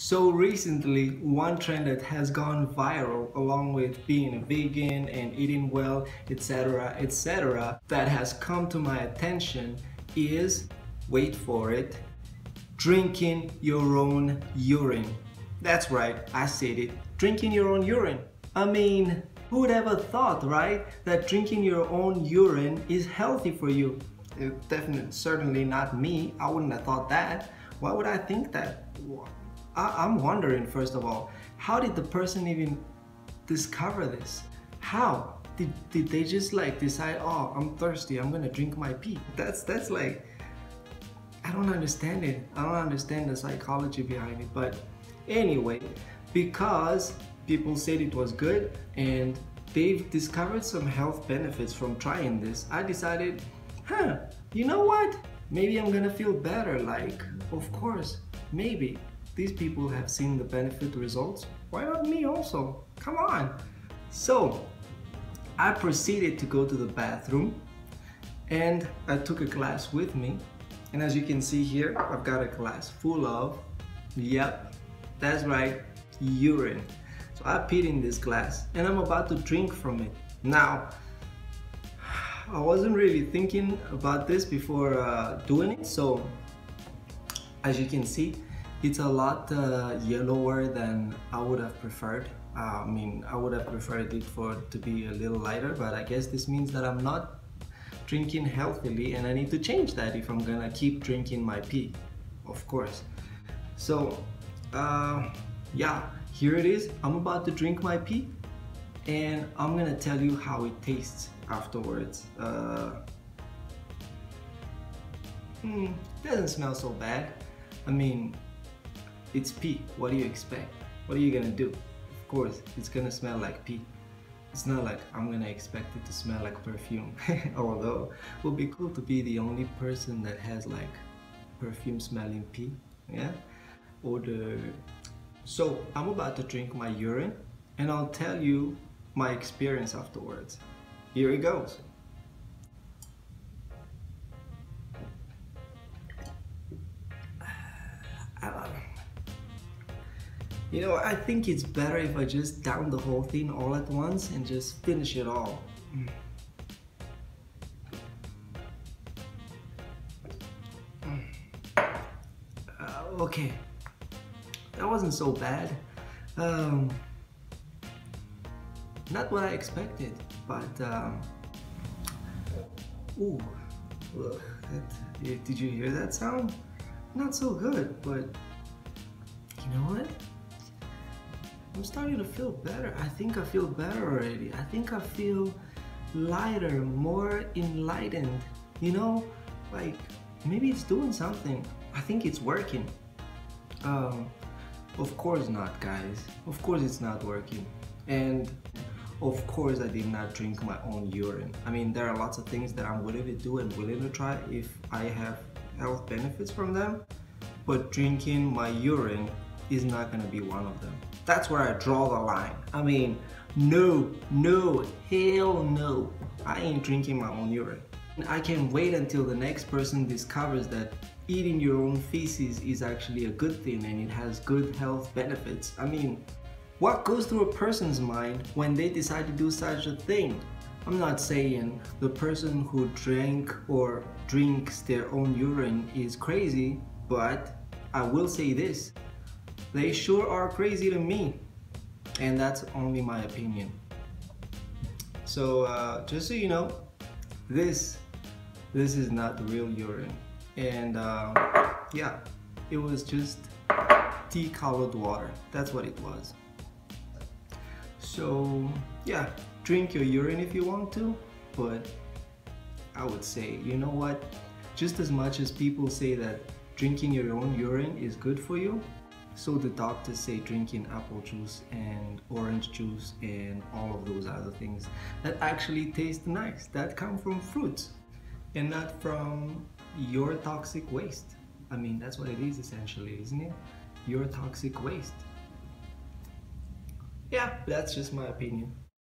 So recently, one trend that has gone viral along with being a vegan and eating well, etc, etc, that has come to my attention is, wait for it, drinking your own urine. That's right, I said it, drinking your own urine. I mean, who would ever thought, right, that drinking your own urine is healthy for you? Definitely, certainly not me. I wouldn't have thought that. Why would I think that? I'm wondering, first of all, how did the person even discover this? How? Did they just like decide, oh, I'm thirsty, I'm gonna drink my pee? That's like, I don't understand it. I don't understand the psychology behind it. But anyway, because people said it was good and they've discovered some health benefits from trying this, I decided, huh, you know what? Maybe I'm gonna feel better. Like, of course, maybe. These people have seen the benefit results. Why not me also? Come on. So I proceeded to go to the bathroom and I took a glass with me. And as you can see here, I've got a glass full of, yep, that's right, urine. So I peed in this glass and I'm about to drink from it. Now, I wasn't really thinking about this before doing it. So as you can see, it's a lot yellower than I would have preferred. I mean, I would have preferred it to be a little lighter, but I guess this means that I'm not drinking healthily and I need to change that if I'm gonna keep drinking my pee, of course. So, yeah, here it is. I'm about to drink my pee and I'm gonna tell you how it tastes afterwards. Doesn't smell so bad. I mean, it's pee. What do you expect? What are you gonna do? Of course, it's gonna smell like pee. It's not like I'm gonna expect it to smell like perfume. Although, it would be cool to be the only person that has like perfume smelling pee. Yeah? So, I'm about to drink my urine and I'll tell you my experience afterwards. Here it goes. You know, I think it's better if I just down the whole thing all at once and just finish it all. Okay, that wasn't so bad. Not what I expected, but ooh, ugh, did you hear that sound? Not so good, but you know what? I'm starting to feel better. I think I feel better already. I think I feel lighter, more enlightened. You know, like maybe it's doing something. I think it's working. Of course not, guys. Of course it's not working. And of course I did not drink my own urine. I mean, there are lots of things that I'm willing to do and willing to try if I have health benefits from them. But drinking my urine is not gonna be one of them. That's where I draw the line. I mean, no, no, hell no. I ain't drinking my own urine. I can't wait until the next person discovers that eating your own feces is actually a good thing and it has good health benefits. I mean, what goes through a person's mind when they decide to do such a thing? I'm not saying the person who drank or drinks their own urine is crazy, but I will say this. They sure are crazy to me, and that's only my opinion. So just so you know, this is not the real urine, and yeah, it was just decolored water. That's what it was. So yeah, drink your urine if you want to, but I would say, you know what, just as much as people say that drinking your own urine is good for you, so the doctors say drinking apple juice and orange juice and all of those other things that actually taste nice, that come from fruits and not from your toxic waste. I mean, that's what it is essentially, isn't it? Your toxic waste. Yeah, that's just my opinion.